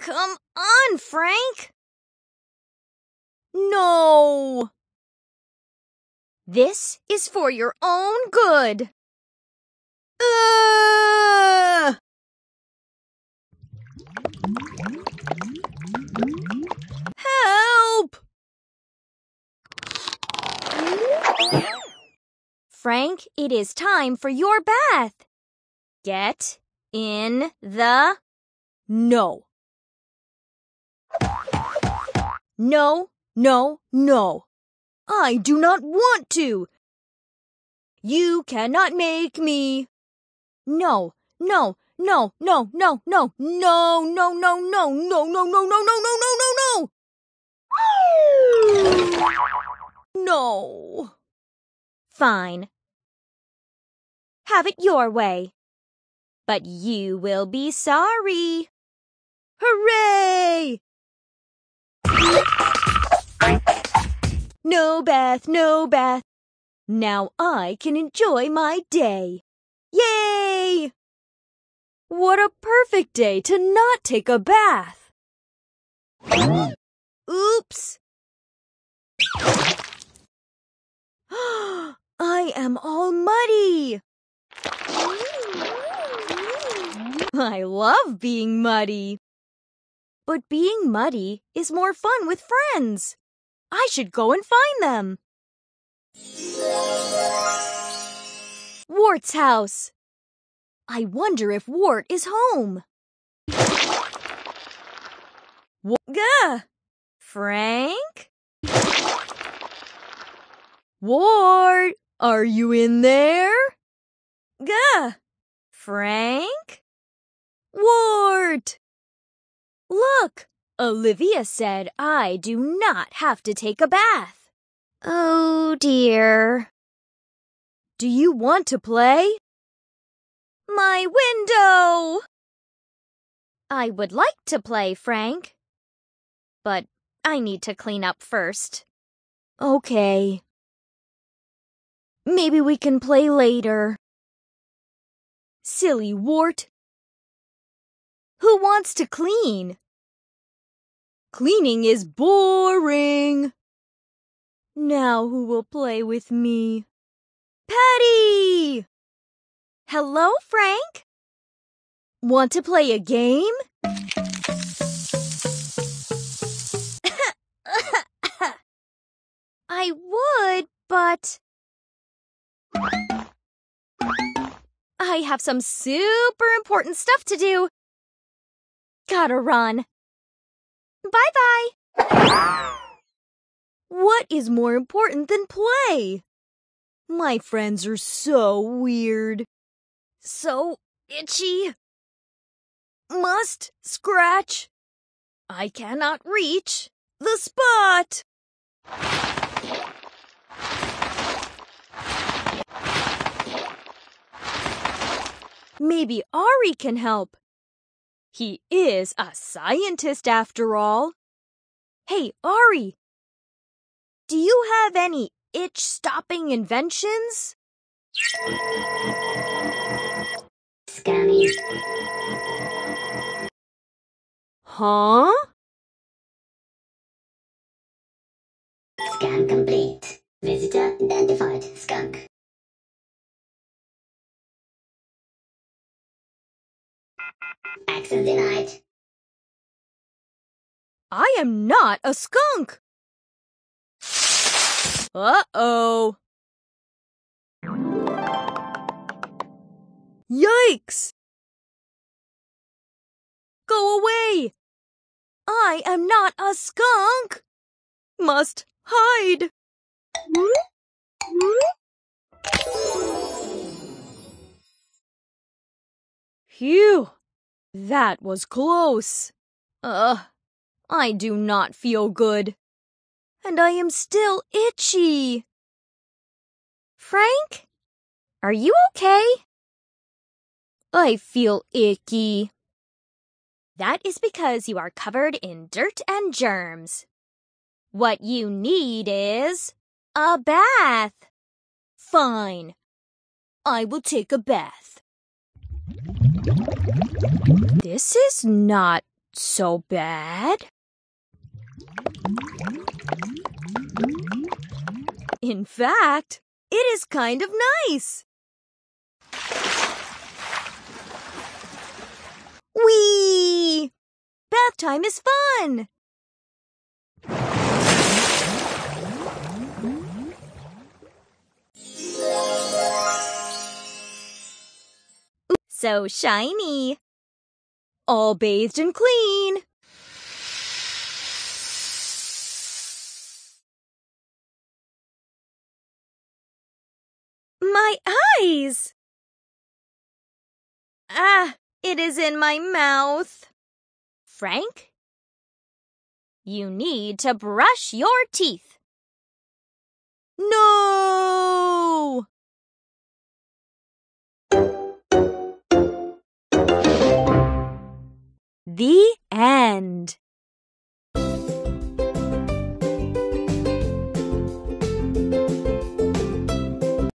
Come on, Frank! No! This is for your own good! Help! Frank, it is time for your bath. Get in the... No. No, no, no. I do not want to. You cannot make me. No, no, no, no, no, no, no, no, no, no, no, no, no, no, no, no, no, no, no. No. Fine. Have it your way. But you will be sorry. Hooray! No bath, no bath. Now I can enjoy my day. Yay! What a perfect day to not take a bath. Oops! I am all muddy. I love being muddy. But being muddy is more fun with friends. I should go and find them. Wart's house. I wonder if Wart is home. Gah! Frank? Wart, are you in there? Gah! Frank? Wart! Look! Olivia said I do not have to take a bath. Oh, dear. Do you want to play? My window! I would like to play, Frank. But I need to clean up first. Okay. Maybe we can play later. Silly Wart. Who wants to clean? Cleaning is boring. Now who will play with me? Patty! Hello, Frank. Want to play a game? I would, but... I have some super important stuff to do. Gotta run. Bye-bye. What is more important than play? My friends are so weird. So itchy. Must scratch. I cannot reach the spot. Maybe Ari can help. He is a scientist, after all. Hey, Ari, do you have any itch-stopping inventions? Scummy. Huh? Scan complete. Visitor identified. Skunk. Access denied. I am not a skunk. Uh-oh. Yikes. Go away. I am not a skunk. Must hide. Phew. That was close. I do not feel good. And I am still itchy. Frank, are you okay? I feel icky. That is because you are covered in dirt and germs. What you need is a bath. Fine. I will take a bath. This is not so bad. In fact, it is kind of nice. Whee! Bath time is fun! So shiny! All bathed and clean! My eyes! Ah, it is in my mouth! Frank, you need to brush your teeth! No! The end.